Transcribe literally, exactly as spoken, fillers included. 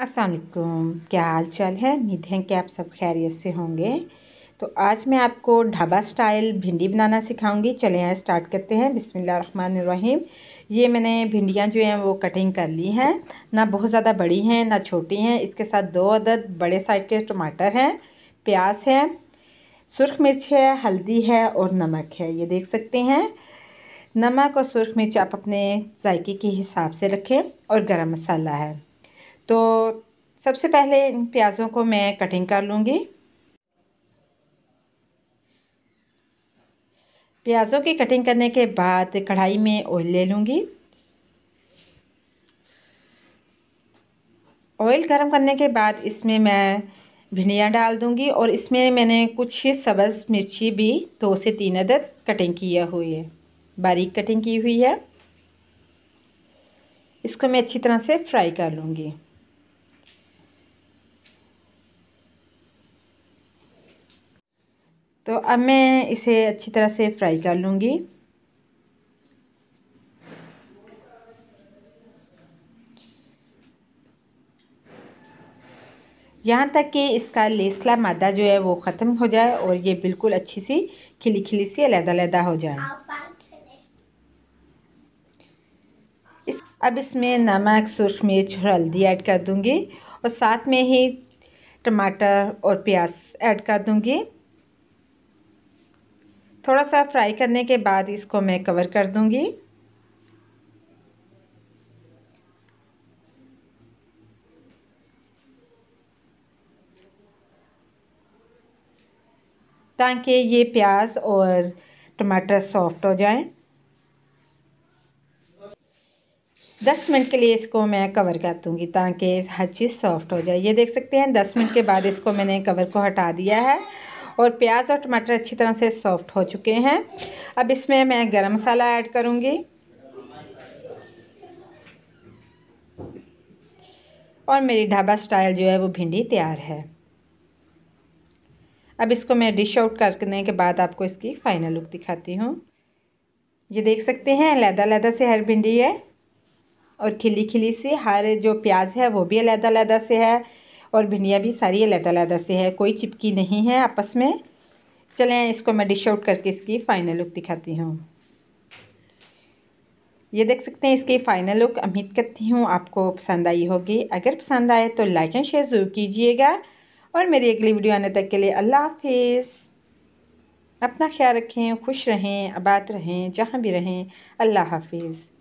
अस्सलाम वालेकुम, क्या हाल चाल है। उम्मीद है कि आप सब खैरियत से होंगे। तो आज मैं आपको ढाबा स्टाइल भिंडी बनाना सिखाऊंगी। चले आए स्टार्ट करते हैं। बिस्मिल्लाह रहमान रहीम। ये मैंने भिंडियाँ जो हैं वो कटिंग कर ली हैं, ना बहुत ज़्यादा बड़ी हैं ना छोटी हैं। इसके साथ दो अदद बड़े साइज़ के टमाटर हैं, प्याज है, सुर्ख मिर्च है, हल्दी है और नमक है। ये देख सकते हैं। नमक और सुर्ख मिर्च आप अपने जायके के हिसाब से रखें और गरम मसाला है। तो सबसे पहले इन प्याज़ों को मैं कटिंग कर लूँगी। प्याज़ों की कटिंग करने के बाद कढ़ाई में ऑयल ले लूँगी। ऑयल गर्म करने के बाद इसमें मैं भिंडियाँ डाल दूँगी और इसमें मैंने कुछ सब्ज़ मिर्ची भी दो से तीन अदद कटिंग किया हुई है, बारीक कटिंग की हुई है। इसको मैं अच्छी तरह से फ्राई कर लूँगी। तो अब मैं इसे अच्छी तरह से फ्राई कर लूँगी। यहाँ तक कि इसका लेसला मादा जो है वो ख़त्म हो जाए और ये बिल्कुल अच्छी सी खिली खिली सी अलग-अलग हो जाए। इस अब इसमें नमक, सुर्ख मिर्च और हल्दी ऐड कर दूँगी और साथ में ही टमाटर और प्याज ऐड कर दूँगी। थोड़ा सा फ्राई करने के बाद इसको मैं कवर कर दूँगी। ताकि ये प्याज और टमाटर सॉफ्ट हो जाएं। दस मिनट के लिए इसको मैं कवर कर दूँगी ताकि हर चीज़ सॉफ्ट हो जाए। ये देख सकते हैं दस मिनट के बाद इसको मैंने कवर को हटा दिया है और प्याज और टमाटर अच्छी तरह से सॉफ्ट हो चुके हैं। अब इसमें मैं गरम मसाला ऐड करूँगी और मेरी ढाबा स्टाइल जो है वो भिंडी तैयार है। अब इसको मैं डिश आउट करने के बाद आपको इसकी फ़ाइनल लुक दिखाती हूँ। ये देख सकते हैं अलग-अलग से हर भिंडी है और खिली खिली सी। हर जो प्याज है वो भी अलग-अलग से है और भिंडियाँ भी सारी अलग-अलग से है, कोई चिपकी नहीं है आपस में। चलें इसको मैं डिश आउट करके इसकी फ़ाइनल लुक दिखाती हूँ। ये देख सकते हैं इसकी फ़ाइनल लुक। उम्मीद करती हूँ आपको पसंद आई होगी। अगर पसंद आए तो लाइक एंड शेयर ज़रूर कीजिएगा और मेरी अगली वीडियो आने तक के लिए अल्लाह हाफिज़। अपना ख्याल रखें, खुश रहें, आबाद रहें, जहाँ भी रहें। अल्लाह हाफिज़।